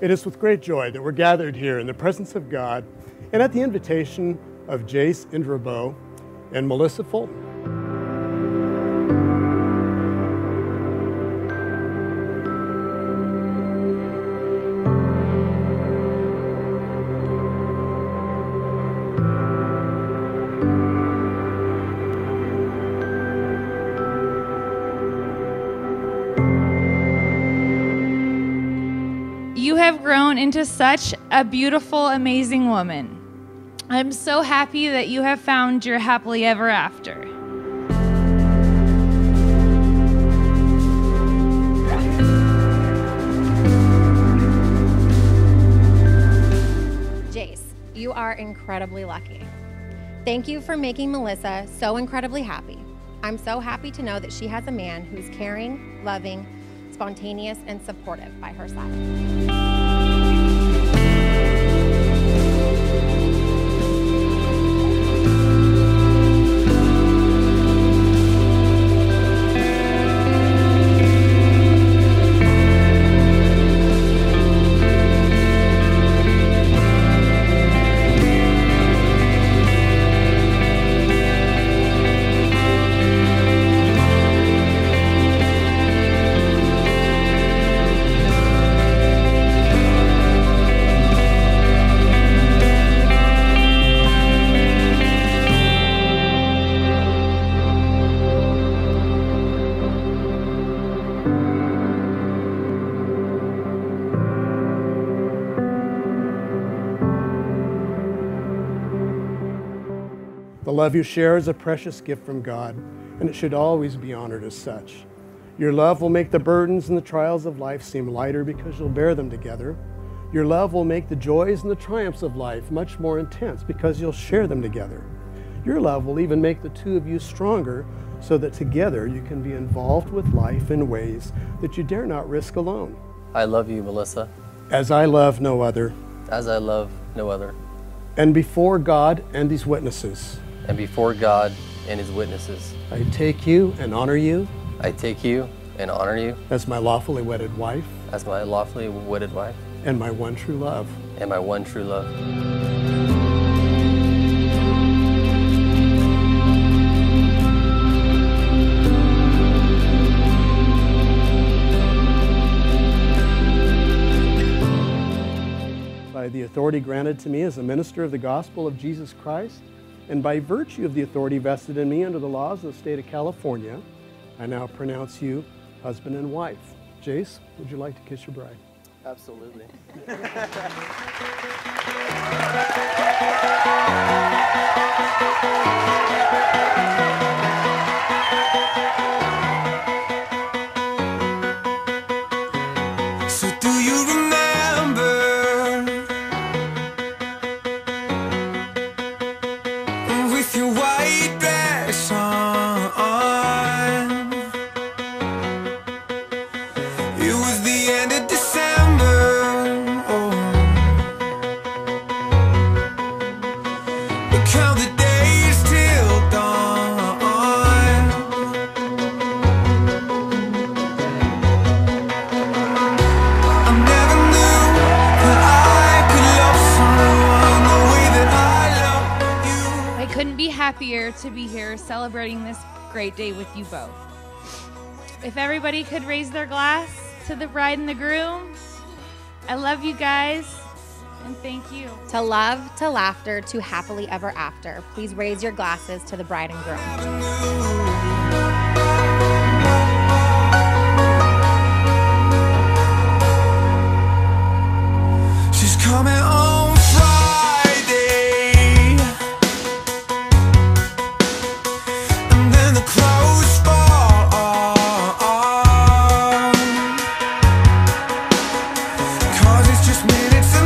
It is with great joy that we're gathered here in the presence of God and at the invitation of Jace Indrabo and Melissa Fulton. You have grown into such a beautiful, amazing woman. I'm so happy that you have found your happily ever after. Jace, you are incredibly lucky. Thank you for making Melissa so incredibly happy. I'm so happy to know that she has a man who's caring, loving, spontaneous, and supportive by her side. The love you share is a precious gift from God, and it should always be honored as such. Your love will make the burdens and the trials of life seem lighter because you'll bear them together. Your love will make the joys and the triumphs of life much more intense because you'll share them together. Your love will even make the two of you stronger so that together you can be involved with life in ways that you dare not risk alone. I love you, Melissa. As I love no other. As I love no other. And before God and these witnesses. And before God and his witnesses. I take you and honor you. I take you and honor you. As my lawfully wedded wife. As my lawfully wedded wife. And my one true love. And my one true love. By the authority granted to me as a minister of the gospel of Jesus Christ, and by virtue of the authority vested in me under the laws of the state of California, I now pronounce you husband and wife. Jace, would you like to kiss your bride? Absolutely. So do you remember? Your white dress on. It was the end of December. Oh. We count the days till dawn. I never knew that I could love someone the way that I love you. I couldn't be happier to be here celebrating this great day with you both. If everybody could raise their glass to the bride and the groom, I love you guys and thank you. To love, to laughter, to happily ever after. Please raise your glasses to the bride and groom. Just minutes